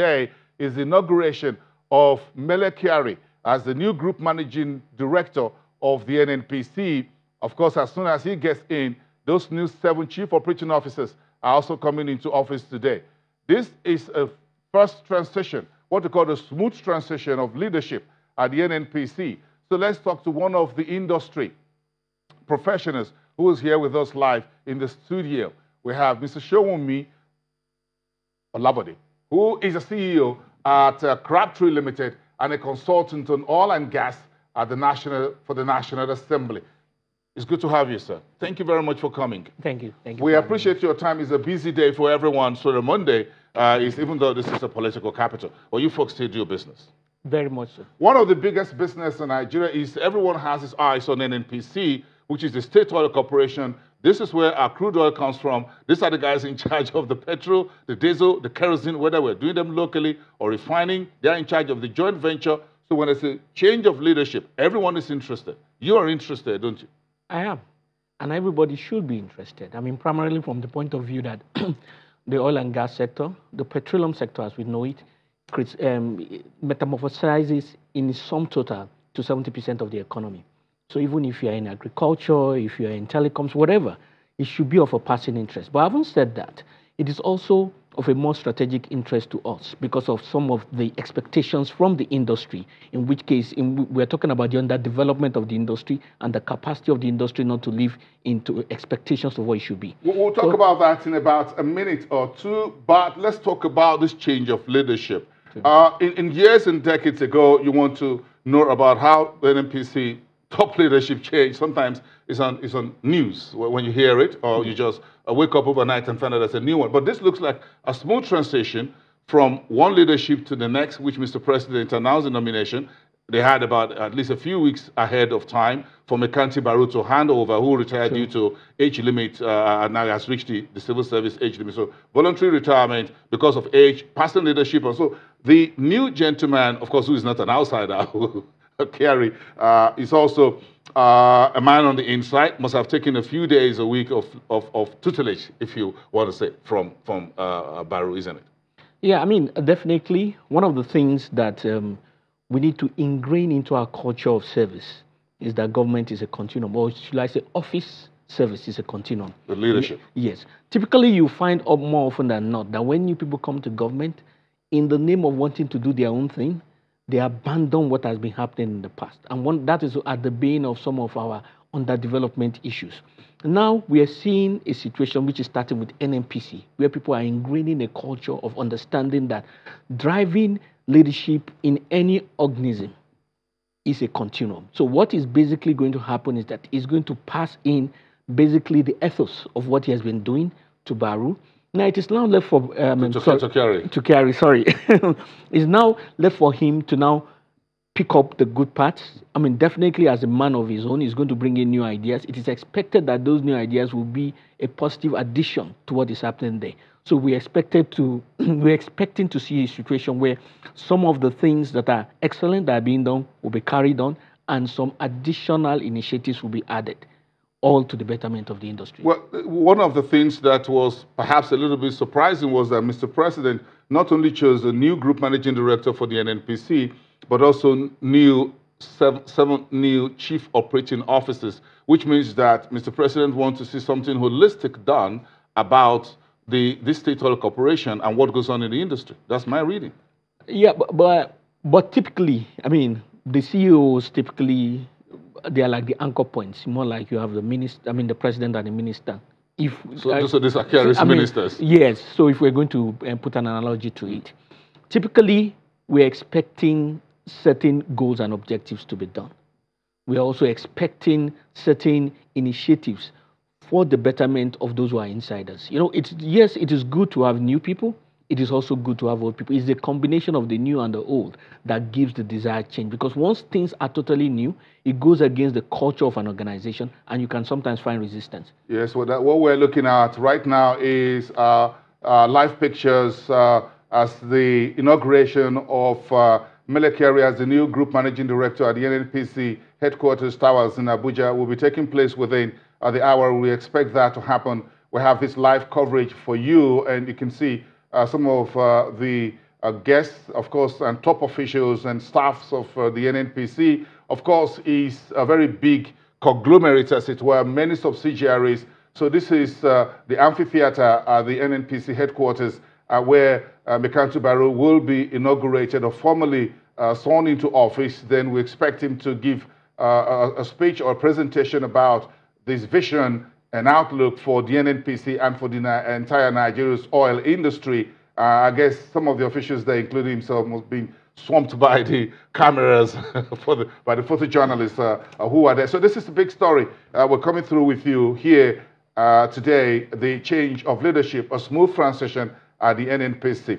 today is the inauguration of Mele Kyari as the new group managing director of the NNPC. Of course, as soon as he gets in, those new 7 chief operating officers are also coming into office today. This is a first transition, what we call the smooth transition of leadership at the NNPC. So let's talk to one of the industry professionals who is here with us live in the studio. We have Mr. Shouwami Olabadi, who is a CEO at Crabtree Limited and a consultant on oil and gas at the National Assembly. It's good to have you, sir. Thank you very much for coming. Thank you. Thank you. We appreciate your time. It's a busy day for everyone. So the Monday is, even though this is a political capital, well, you folks still do business. Very much so. One of the biggest business in Nigeria is everyone has his eyes on NNPC, which is the state oil corporation. This is where our crude oil comes from. These are the guys in charge of the petrol, the diesel, the kerosene, whether we're doing them locally or refining. They are in charge of the joint venture. So when it's a change of leadership, everyone is interested. You are interested, don't you? I am. And everybody should be interested. I mean, primarily from the point of view that the oil and gas sector, the petroleum sector as we know it, metamorphosizes in sum total to 70% of the economy. So even if you're in agriculture, if you're in telecoms, whatever, it should be of a passing interest. But having said that, it is also of a more strategic interest to us because of some of the expectations from the industry, in which case we're talking about the underdevelopment of the industry and the capacity of the industry not to live into expectations of what it should be. We'll talk about that in about a minute or two, but let's talk about this change of leadership. In years and decades ago, you want to know about how the NNPC top leadership change. Sometimes it's on news when you hear it, or you just wake up overnight and find out there's a new one. But this looks like a smooth transition from one leadership to the next, which Mr. President announced the nomination. They had about at least a few weeks ahead of time for Akanti Baru to hand over, who retired due to age limit, and now has reached the civil service age limit. So voluntary retirement because of age, passing leadership. And so the new gentleman, of course, who is not an outsider, Kyari, is also a man on the inside, must have taken a few days, a week of tutelage, if you want to say, from Baru, isn't it? Yeah, I mean, definitely one of the things that we need to ingrain into our culture of service is that government is a continuum, or should I say office service is a continuum. The leadership. Yes. Typically, you find out more often than not that when new people come to government, in the name of wanting to do their own thing, they abandon what has been happening in the past. And that is at the bane of some of our underdevelopment issues. Now we are seeing a situation which is starting with NNPC, where people are ingraining a culture of understanding that driving leadership in any organism is a continuum. So what is basically going to happen is that it's going to pass in basically the ethos of what he has been doing to Baru. Now it is now left for it's now left for him to now pick up the good parts. I mean, definitely as a man of his own, he's going to bring in new ideas. It is expected that those new ideas will be a positive addition to what is happening there. So we're expecting to see a situation where some of the things that are excellent that are being done will be carried on, and some additional initiatives will be added, all to the betterment of the industry. Well, one of the things that was perhaps a little bit surprising was that Mr. President not only chose a new group managing director for the NNPC, but also seven new chief operating officers, which means that Mr. President wants to see something holistic done about this state oil corporation and what goes on in the industry. That's my reading. Yeah, but typically, I mean, the CEOs typically, they are like the anchor points, more like you have the minister, I mean the president and the minister. So these are Kyari's ministers. Yes, so if we're going to put an analogy to it, typically we're expecting certain goals and objectives to be done. We're also expecting certain initiatives for the betterment of those who are insiders. You know, yes, it is good to have new people. It is also good to have old people. It's the combination of the new and the old that gives the desired change. Because once things are totally new, it goes against the culture of an organization, and you can sometimes find resistance. Yes, well, what we're looking at right now is live pictures as the inauguration of Mele Kyari as the new group managing director at the NNPC headquarters towers in Abuja. Will be taking place within the hour. We expect that to happen. We have this live coverage for you, and you can see some of the guests, of course, and top officials and staffs of the NNPC, of course, is a very big conglomerate, as it were, many subsidiaries. So this is the amphitheater at the NNPC headquarters where Akanti Baru will be inaugurated or formally sworn into office. Then we expect him to give a speech or a presentation about this vision and outlook for the NNPC and for the entire Nigeria's oil industry. I guess some of the officials there, including himself, must be swamped by the cameras, by the photojournalists who are there. So this is a big story. We're coming through with you here today, the change of leadership, a smooth transition at the NNPC.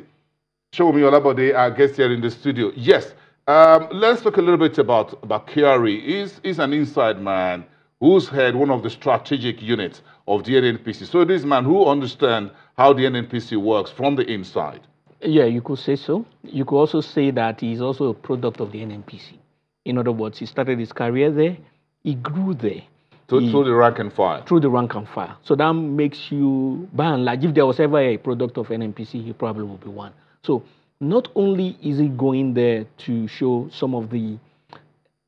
Shouwami Olabadi, our guest here in the studio. Yes, let's talk a little bit about Kyari. He's an inside man who's head one of the strategic units of the NNPC. So this man who understands how the NNPC works from the inside. Yeah, you could say so. You could also say that he's also a product of the NNPC. In other words, he started his career there, he grew there. So through the rank and file? Through the rank and file. So that makes you, by and large, if there was ever a product of NNPC, he probably would be one. So not only is he going there to show some of the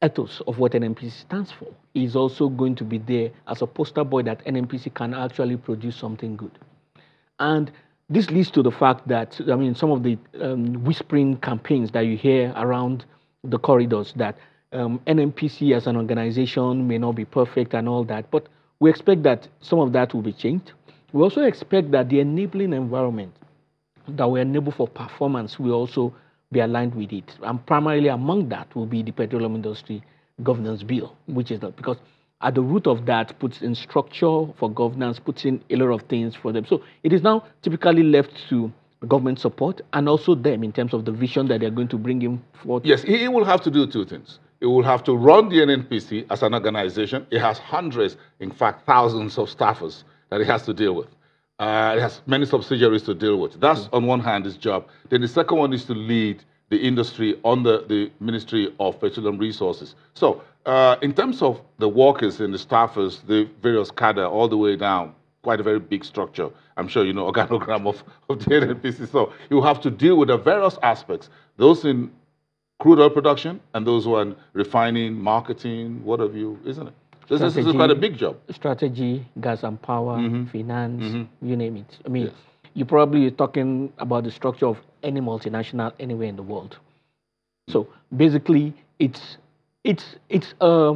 ethos of what NNPC stands for, he's also going to be there as a poster boy that NNPC can actually produce something good. And this leads to the fact that, I mean, some of the whispering campaigns that you hear around the corridors that NNPC as an organization may not be perfect and all that, but we expect that some of that will be changed. We also expect that the enabling environment that will enable for performance will also be aligned with it. And primarily among that will be the Petroleum Industry Governance Bill, which is that, because at the root of that puts in structure for governance, puts in a lot of things for them. So it is now typically left to government support and also them in terms of the vision that they're going to bring in forth. Yes, he will have to do two things. He will have to run the NNPC as an organization. It has hundreds, in fact, thousands of staffers that it has to deal with. It has many subsidiaries to deal with. That's on one hand his job. Then the second one is to lead the industry under the Ministry of Petroleum Resources. So in terms of the workers and the staffers, the various cadre all the way down, quite a very big structure. I'm sure you know organogram of the NNPC. So you have to deal with the various aspects, those in crude oil production and those who are refining, marketing, what have you, isn't it? Strategy, this is quite a big job. Strategy, gas and power, finance, you name it. I mean, yes. You're probably talking about the structure of any multinational anywhere in the world. So basically, it's a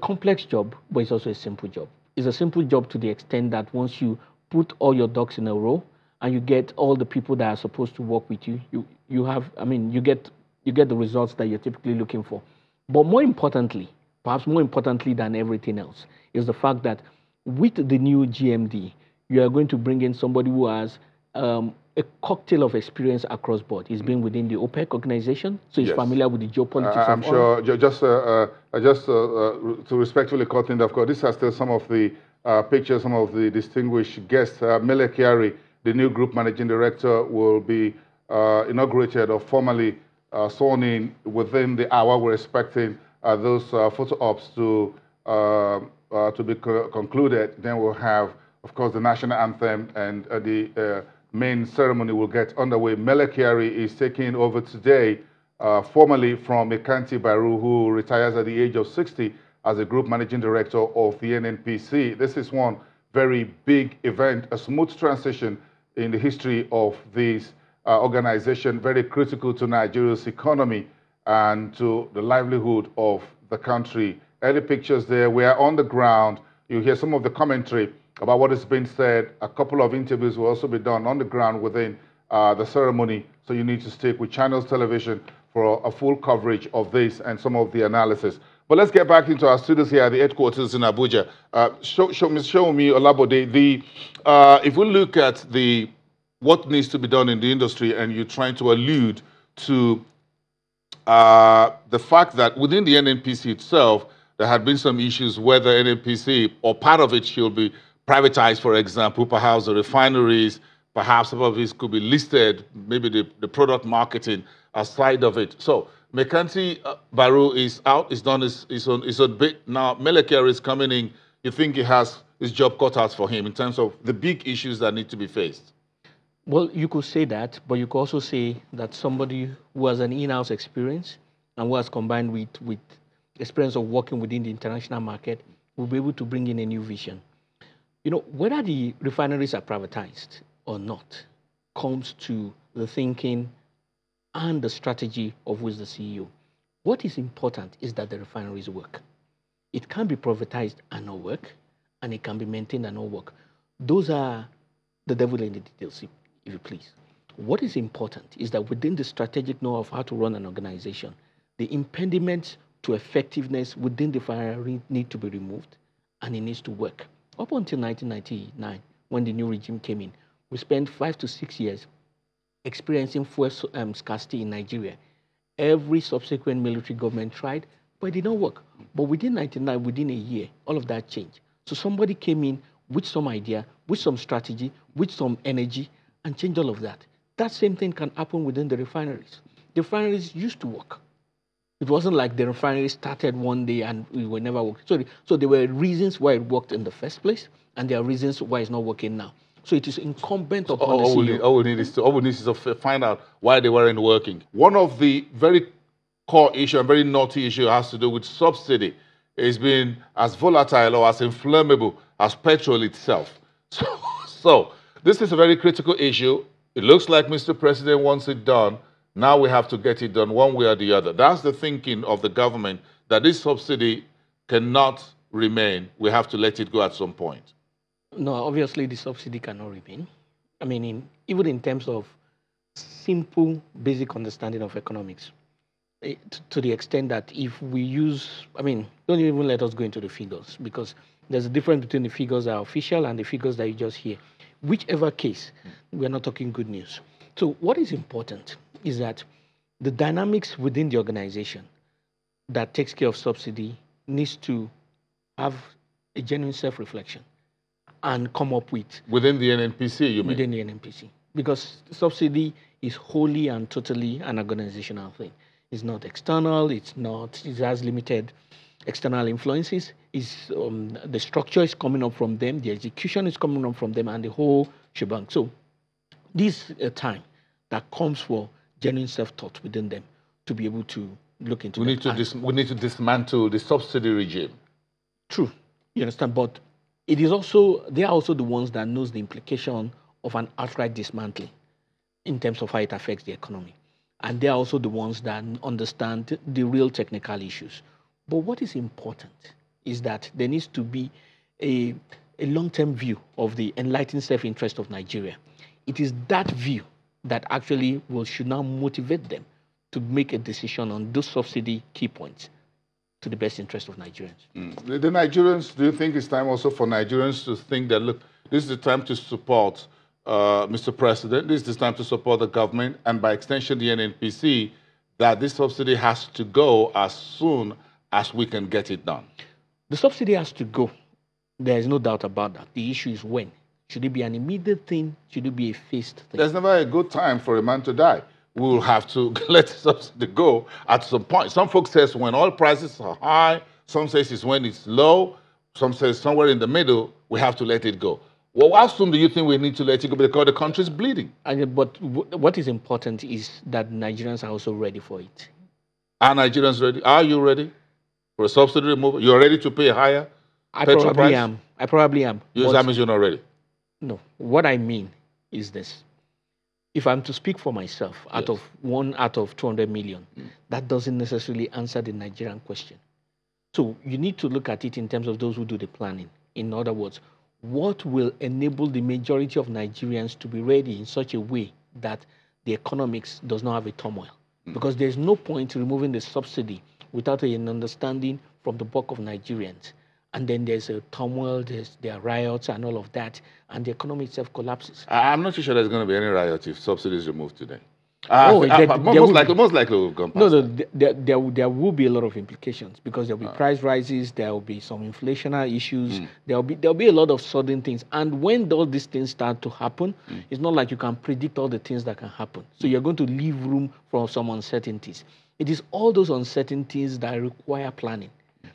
complex job, but it's also a simple job. It's a simple job to the extent that once you put all your ducks in a row and you get all the people that are supposed to work with you, you have, I mean, you get the results that you're typically looking for. But more importantly, perhaps more importantly than everything else, is the fact that with the new GMD, you are going to bring in somebody who has a cocktail of experience across board. He's been within the OPEC organization, so he's familiar with the geopolitics. I'm sure, to respectfully cut in, of course, these are still some of the pictures, some of the distinguished guests. Mele Kyari, the new group managing director, will be inaugurated or formally sworn in within the hour. We're expecting those photo ops to be concluded. Then we'll have, of course, the national anthem and the main ceremony will get underway. Mele Kyari is taking over today formally from Akanti Baru, who retires at the age of 60 as a group managing director of the NNPC. This is one very big event, a smooth transition in the history of this organization, very critical to Nigeria's economy and to the livelihood of the country. Early pictures there, we are on the ground. You hear some of the commentary about what has been said. A couple of interviews will also be done on the ground within the ceremony. So you need to stick with Channels Television for a full coverage of this and some of the analysis. But let's get back into our studios here at the headquarters in Abuja. Shouwami Olabadi, if we look at what needs to be done in the industry, and you're trying to allude to the fact that within the NNPC itself, there had been some issues whether NNPC or part of it should be privatized, for example, perhaps the refineries, perhaps some of these could be listed, maybe the product marketing aside of it. So Akanti Baru is out, he's done his own bit. Now Mele Kyari is coming in. You think he has his job cut out for him in terms of the big issues that need to be faced? Well, you could say that, but you could also say that somebody who has an in-house experience and who has combined with experience of working within the international market will be able to bring in a new vision. You know, whether the refineries are privatized or not comes to the thinking and the strategy of which the CEO. What is important is that the refineries work. It can be privatized and not work, and it can be maintained and not work. Those are the devil in the details, if you please. What is important is that within the strategic know of how to run an organization, the impediments to effectiveness within the refinery need to be removed, and it needs to work. Up until 1999, when the new regime came in, we spent 5 to 6 years experiencing fuel scarcity in Nigeria. Every subsequent military government tried, but it did not work. But within 1999, within a year, all of that changed. So somebody came in with some idea, with some strategy, with some energy, and changed all of that. That same thing can happen within the refineries. The refineries used to work. It wasn't like the refinery started one day and we were never working. So there were reasons why it worked in the first place, and there are reasons why it's not working now. So it is incumbent upon the CEO. All we need is to find out why they weren't working. One of the very core issue and very naughty issue has to do with subsidy. It's been as volatile or as inflammable as petrol itself. So this is a very critical issue. It looks like Mr. President wants it done. Now we have to get it done one way or the other. That's the thinking of the government, that this subsidy cannot remain. We have to let it go at some point. No, obviously the subsidy cannot remain. I mean, even in terms of simple, basic understanding of economics, to the extent that if we use, I mean, don't even let us go into the figures, because there's a difference between the figures that are official and the figures that you just hear. Whichever case, we're not talking good news. So what is important is that the dynamics within the organization that takes care of subsidy needs to have a genuine self-reflection and come up with... Within the NNPC, you mean? Within the NNPC. Because subsidy is wholly and totally an organizational thing. It's not external, it has limited external influences. The structure is coming up from them, the execution is coming up from them, and the whole shebang. So this time that comes for genuine self-taught within them to be able to look into. We need to dismantle the subsidy regime. True, you understand, but it is also, they are also the ones that knows the implication of an outright dismantling in terms of how it affects the economy. And they are also the ones that understand the real technical issues. But what is important is that there needs to be a long-term view of the enlightened self-interest of Nigeria. It is that view that actually should now motivate them to make a decision on those subsidy key points to the best interest of Nigerians. Mm. The Nigerians, do you think it's time also for Nigerians to think that, look, this is the time to support Mr. President, this is the time to support the government, and by extension the NNPC, that this subsidy has to go as soon as we can get it done? The subsidy has to go. There is no doubt about that. The issue is when. Should it be an immediate thing? Should it be a phased thing? There's never a good time for a man to die. We will have to let subsidy go at some point. Some folks say when oil prices are high. Some say it's when it's low. Some say somewhere in the middle, we have to let it go. Well, how soon do you think we need to let it go? Because the country's bleeding. But what is important is that Nigerians are also ready for it. Are Nigerians ready? Are you ready for a subsidy removal? You're ready to pay higher petrol price? I probably am. That means you're not ready. No, what I mean is this. If I'm to speak for myself, out of 200 million, that doesn't necessarily answer the Nigerian question. So you need to look at it in terms of those who do the planning. In other words, what will enable the majority of Nigerians to be ready in such a way that the economics does not have a turmoil? Because there's no point removing the subsidy without an understanding from the bulk of Nigerians. And then there's a turmoil, there are riots and all of that, and the economy itself collapses. I'm not too sure there's going to be any riot if subsidies removed today. Most likely we've gone past. There will be a lot of implications, because there will be price rises, there will be some inflationary issues, there will be a lot of sudden things. And when all these things start to happen, it's not like you can predict all the things that can happen. So you're going to leave room for some uncertainties. It is all those uncertainties that require planning.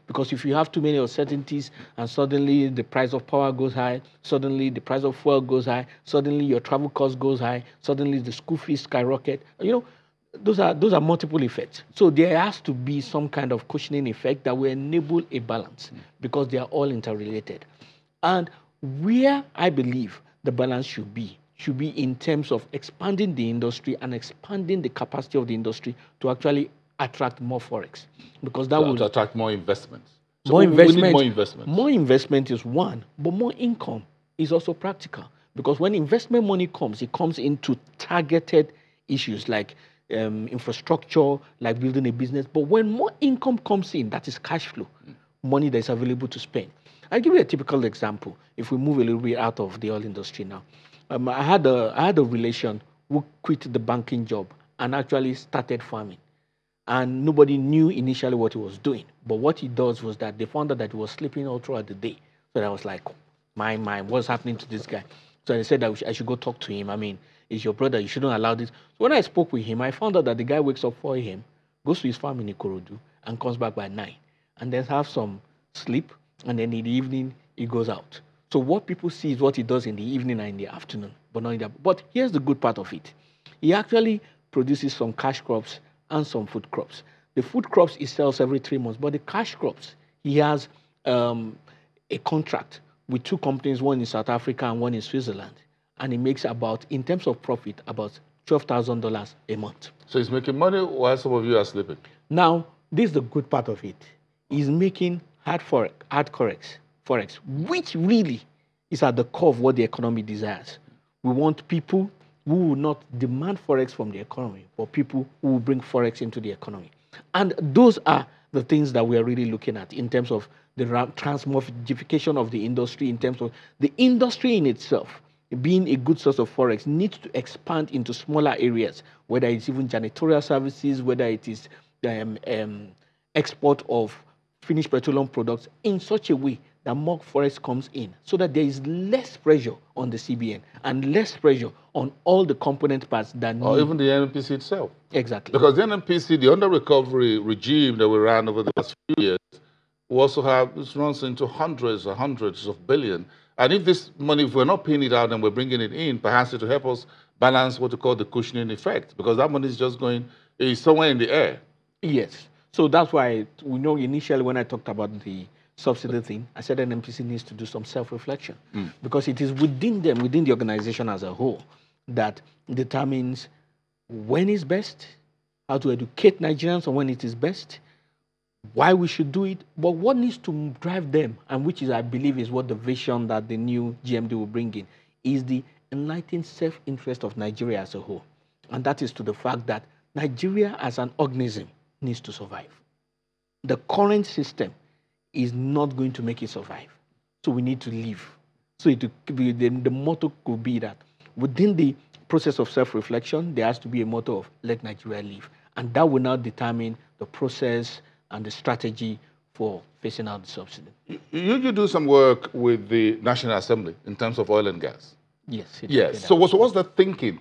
Because if you have too many uncertainties and suddenly the price of power goes high, suddenly the price of fuel goes high, suddenly your travel cost goes high, suddenly the school fees skyrocket, you know, those are multiple effects. So there has to be some kind of cushioning effect that will enable a balance because they are all interrelated. And where I believe the balance should be in terms of expanding the industry and expanding the capacity of the industry to actually attract more forex, because that will attract more investments. So more investment is one, but more income is also practical, because when investment money comes, it comes into targeted issues like infrastructure, like building a business. But when more income comes in, that is cash flow, money that is available to spend. I'll give you a typical example. If we move a little bit out of the oil industry now, I had a relation who quit the banking job and actually started farming. And nobody knew initially what he was doing. But what he does was that they found out that he was sleeping all throughout the day. So I was like, my, what's happening to this guy? So I said that I should go talk to him. I mean, it's your brother. You shouldn't allow this. So when I spoke with him, I found out that the guy wakes up 4 a.m., goes to his farm in Ikorodu, and comes back by 9. And then have some sleep. And then in the evening, he goes out. So what people see is what he does in the evening and in the afternoon, but not in the... But here's the good part of it. He actually produces some cash crops and some food crops. The food crops he sells every 3 months, but the cash crops, he has a contract with 2 companies, one in South Africa and one in Switzerland. And he makes about, in terms of profit, about $12,000 a month. So he's making money while some of you are sleeping. Now, this is the good part of it. He's making hard forex, which really is at the core of what the economy desires. We want people who will not demand forex from the economy, but people who will bring forex into the economy. And those are the things that we are really looking at in terms of the transmorphification of the industry, in terms of the industry in itself being a good source of forex needs to expand into smaller areas, whether it's even janitorial services, whether it is export of finished petroleum products, in such a way that more forex comes in, so that there is less pressure on the CBN and less pressure on all the component parts than... Or even the NNPC itself. Exactly. Because the NNPC, the under-recovery regime that we ran over the last few years, we also have, this runs into hundreds and hundreds of billion. And if this money, if we're not paying it out and we're bringing it in, perhaps it will help us balance what we call the cushioning effect, because that money is just going, is somewhere in the air. Yes. So that's why, we know initially when I talked about the subsidy thing, I said NNPC needs to do some self-reflection, because it is within them, within the organization as a whole, that determines when is best, how to educate Nigerians on when it is best, why we should do it, but what needs to drive them, and which is, I believe, is what the vision that the new GMD will bring in, is the enlightened self-interest of Nigeria as a whole. And that is to the fact that Nigeria as an organism needs to survive. The current system is not going to make it survive. So we need to live. So the motto could be that within the process of self-reflection, there has to be a motto of let Nigeria live. And that will now determine the process and the strategy for phasing out the subsidy. You do some work with the National Assembly in terms of oil and gas. Yes. Yes. So what's the thinking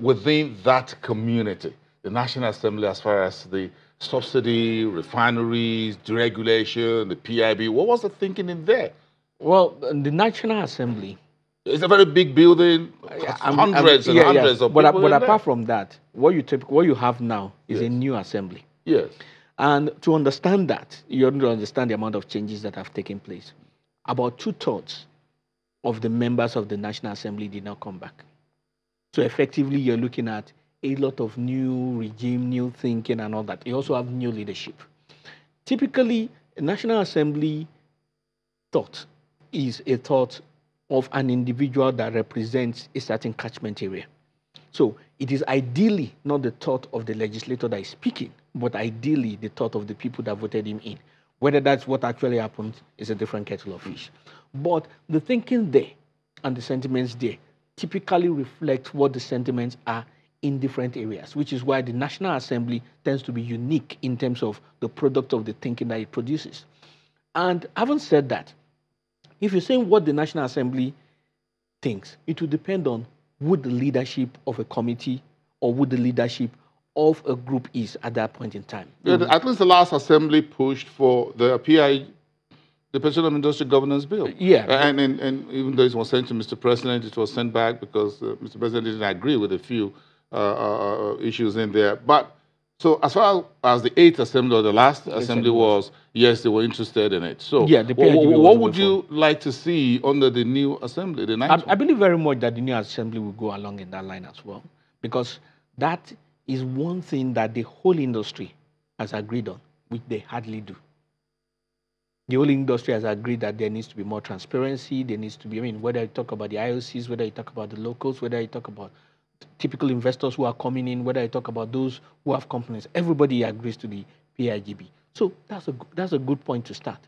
within that community? The National Assembly, as far as the subsidy, refineries, deregulation, the PIB, what was the thinking in there? Well, the National Assembly... It's a very big building, hundreds and hundreds of people. But apart from that, what you have now is a new assembly. Yes. And to understand that, you have to understand the amount of changes that have taken place. About 2/3 of the members of the National Assembly did not come back. So effectively, you're looking at a lot of new regime, new thinking and all that. You also have new leadership. Typically, National Assembly thought is a thought of an individual that represents a certain catchment area. So it is ideally not the thought of the legislator that is speaking, but ideally the thought of the people that voted him in. Whether that's what actually happened is a different kettle of fish. But the thinking there and the sentiments there typically reflect what the sentiments are in different areas, which is why the National Assembly tends to be unique in terms of the product of the thinking that it produces. And having said that, if you're saying what the National Assembly thinks, it will depend on would the leadership of a committee or would the leadership of a group is at that point in time. Mm-hmm. At least the last assembly pushed for the PI, the Petroleum Industry Governance Bill. Yeah. And even though it was sent to Mr. President, it was sent back because Mr. President didn't agree with a few issues in there. But so as far as the 8th assembly or the last assembly was, yes, they were interested in it. So yeah, the what would you like to see under the new assembly? The I believe very much that the new assembly will go along in that line as well, because that is one thing that the whole industry has agreed on, which they hardly do. The whole industry has agreed that there needs to be more transparency, there needs to be, I mean, whether you talk about the IOCs, whether you talk about the locals, whether you talk about typical investors who are coming in, whether I talk about those who have companies, everybody agrees to the PIGB. So that's a good point to start.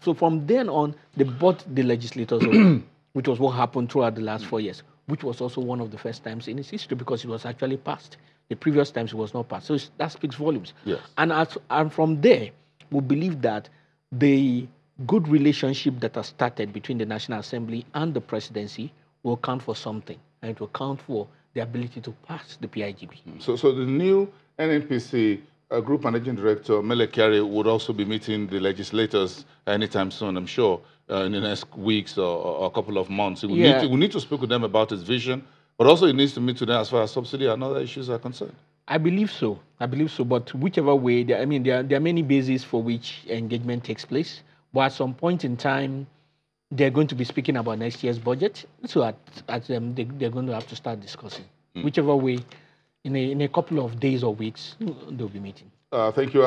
So from then on, they bought the legislators over, which was what happened throughout the last 4 years, which was also one of the first times in its history because it was actually passed. The previous times it was not passed. So that speaks volumes. Yes. And from there, we believe that the good relationship that has started between the National Assembly and the presidency will count for something, and it will count for the ability to pass the PIGB. So the new NNPC Group Managing Director, Mele Kyari, would also be meeting the legislators anytime soon, I'm sure, in the next weeks or a couple of months. We need to speak with them about his vision, but also he needs to meet with them as far as subsidy and other issues are concerned. I believe so. I believe so. But whichever way, I mean, there are many bases for which engagement takes place. But at some point in time, they're going to be speaking about next year's budget, so they're going to have to start discussing. Mm. Whichever way, in a couple of days or weeks, they'll be meeting. Thank you.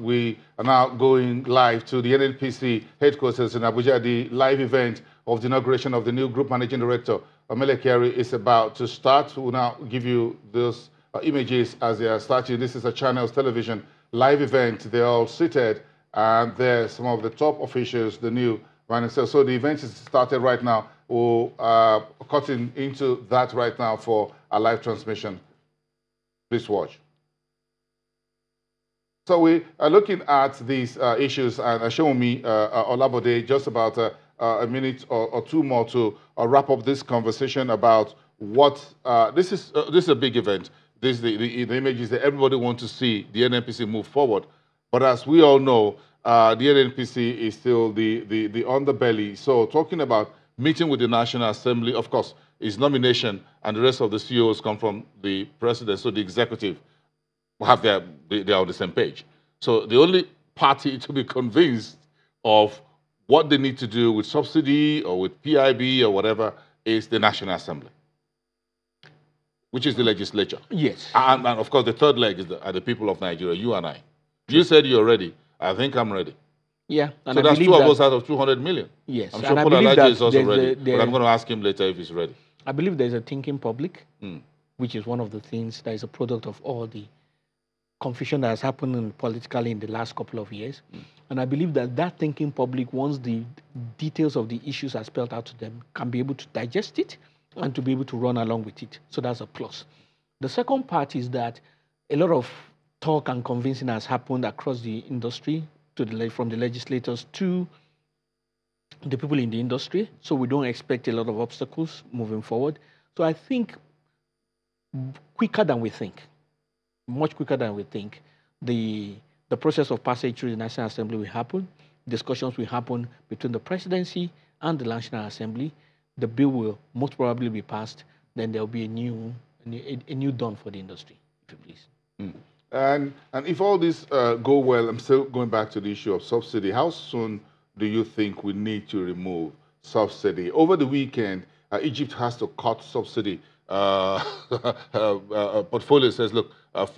We are now going live to the NNPC headquarters in Abuja. The live event of the inauguration of the new Group Managing Director, Mele Kyari, is about to start. We'll now give you those images as they are starting. This is a Channels Television live event. They're all seated, and there's some of the top officials, the new. So the event is started right now. We're cutting into that right now for a live transmission. Please watch. So we are looking at these issues, and Shouwami Olabadi, just about a minute or two more to wrap up this conversation about what this is a big event. This is the images that everybody wants to see the NNPC move forward. But as we all know, the NNPC is still the underbelly. So talking about meeting with the National Assembly, of course, is nomination, and the rest of the CEOs come from the president. So the executive will have they are on the same page. So the only party to be convinced of what they need to do with subsidy or with PIB or whatever is the National Assembly, which is the legislature. Yes. And of course, the third leg is the people of Nigeria, you and I. You said you're ready. I think I'm ready. Yeah. And so that's two of us out of 200 million. Yes. I'm sure Paul Alaji is also ready, but I'm going to ask him later if he's ready. I believe there's a thinking public, which is one of the things that is a product of all the confusion that has happened politically in the last couple of years. Mm. And I believe that that thinking public, once the details of the issues are spelled out to them, can be able to digest it and to be able to run along with it. So that's a plus. The second part is that a lot of talk and convincing has happened across the industry, from the legislators to the people in the industry. So we don't expect a lot of obstacles moving forward. So I think quicker than we think, much quicker than we think, the process of passage through the National Assembly will happen. Discussions will happen between the presidency and the National Assembly. The bill will most probably be passed. Then there will be a new dawn for the industry, if you please. Mm. And if all this go well, I'm still going back to the issue of subsidy. How soon do you think we need to remove subsidy? Over the weekend, Egypt has to cut subsidy. Portfolio says, look,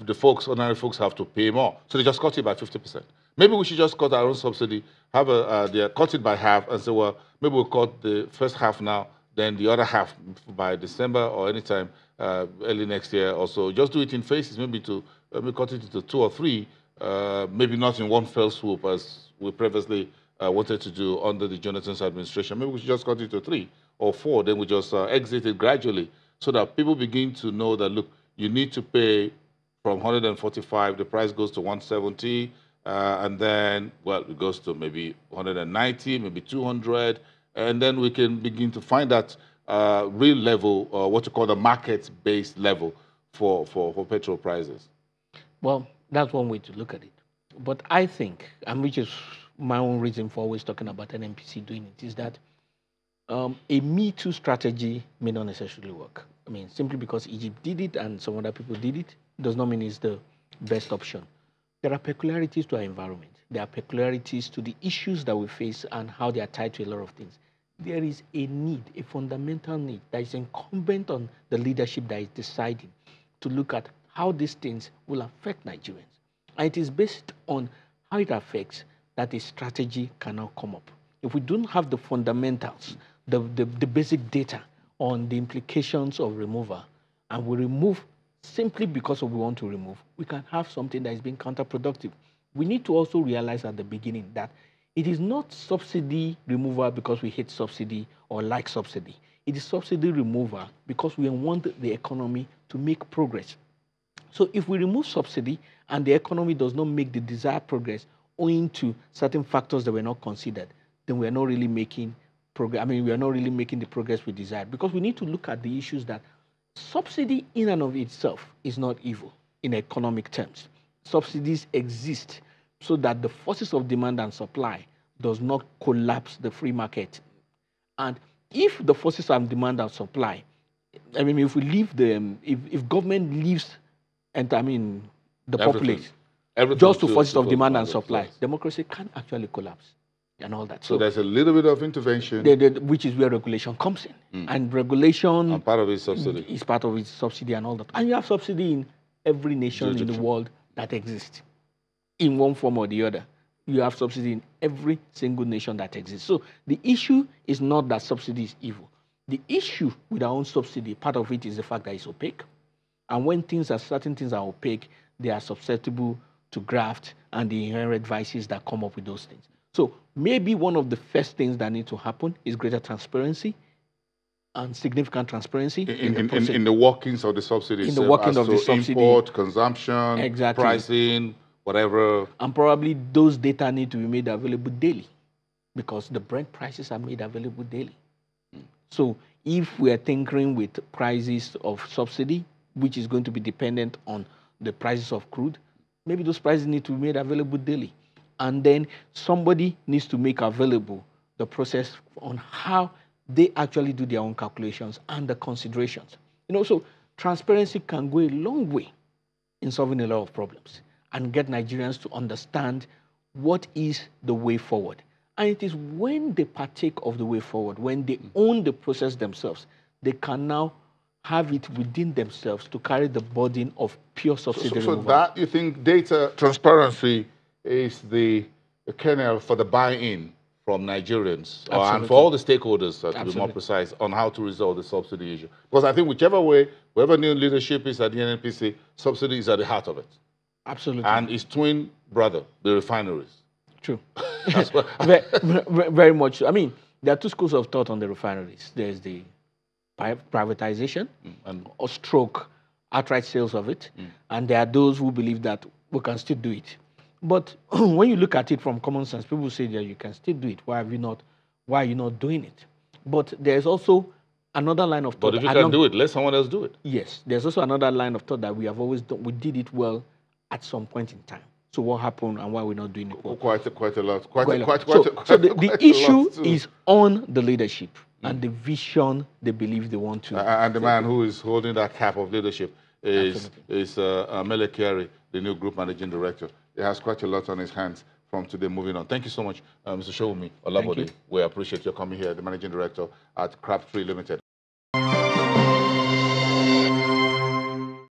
the folks, ordinary folks have to pay more. So they just cut it by 50%. Maybe we should just cut our own subsidy, cut it by half and say, well, maybe we'll cut the first half now, then the other half by December or anytime early next year or so. Just do it in phases, maybe we cut it into 2 or 3, maybe not in one fell swoop as we previously wanted to do under the Jonathan's administration. Maybe we should just cut it to 3 or 4, then we just exit it gradually so that people begin to know that, look, you need to pay from 145, the price goes to 170, and then, well, it goes to maybe 190, maybe 200, and then we can begin to find that real level, what you call the market-based level for petrol prices. Well, that's one way to look at it. But I think, and which is my own reason for always talking about NNPC doing it, is that a Me Too strategy may not necessarily work. I mean, simply because Egypt did it and some other people did it does not mean it's the best option. There are peculiarities to our environment. There are peculiarities to the issues that we face and how they are tied to a lot of things. There is a need, a fundamental need, that is incumbent on the leadership that is deciding to look at how these things will affect Nigerians. And it is based on how it affects that a strategy cannot come up. If we don't have the fundamentals, the basic data on the implications of removal, and we remove simply because we want to remove, we can have something that is being counterproductive. We need to also realize at the beginning that it is not subsidy removal because we hate subsidy or like subsidy. It is subsidy removal because we want the economy to make progress. So if we remove subsidy and the economy does not make the desired progress owing to certain factors that were not considered, then we are not really making progress. I mean, we are not really making the progress we desired, because we need to look at the issues that subsidy in and of itself is not evil in economic terms. Subsidies exist so that the forces of demand and supply does not collapse the free market. And if the forces of demand and supply, I mean, if we leave them, if government leaves, and I mean the populace, just to forces of demand and supply, democracy can actually collapse and all that. So there's a little bit of intervention. Which is where regulation comes in. Mm. And regulation and part of it subsidy. Is part of its subsidy and all that. And you have subsidy in every nation in the world that exists in one form or the other. You have subsidy in every single nation that exists. So the issue is not that subsidy is evil. The issue with our own subsidy, part of it is the fact that it's opaque. And when things are certain things are opaque, they are susceptible to graft and the inherent vices that come up with those things. So maybe one of the first things that need to happen is greater transparency and significant transparency. In the workings of the subsidies. In the workings of the subsidy. Import, consumption, exactly. Pricing, whatever. And probably those data need to be made available daily, because the Brent prices are made available daily. Mm. So if we are tinkering with prices of subsidy, which is going to be dependent on the prices of crude, maybe those prices need to be made available daily. And then somebody needs to make available the process on how they actually do their own calculations and the considerations. You know, so transparency can go a long way in solving a lot of problems and get Nigerians to understand what is the way forward. And it is when they partake of the way forward, when they own the process themselves, they can now have it within themselves to carry the burden of pure subsidy. So that, you think data transparency is the kernel for the buy-in from Nigerians and for all the stakeholders, to be more precise, on how to resolve the subsidy issue? Because I think whichever way, whoever new leadership is at the NNPC, subsidy is at the heart of it. Absolutely. And its twin brother, the refineries. True. Very much. I mean, there are two schools of thought on the refineries. There's the privatization or stroke outright sales of it, and there are those who believe that we can still do it. But when you look at it from common sense, people say that you can still do it. Why have you not? Why are you not doing it? But there's also another line of thought. But if you can do it, let someone else do it. Yes, there's also another line of thought that we have always done. We did it well at some point in time. So what happened and why we're not doing it well? Quite a lot. So the issue is on the leadership and the vision they believe they want to. And the man who is holding that cap of leadership is Mele Kyari, the new group managing director. He has quite a lot on his hands from today moving on. Thank you so much, Mr. Shouwami Olabadi. We appreciate your coming here, the managing director at Crabtree Limited.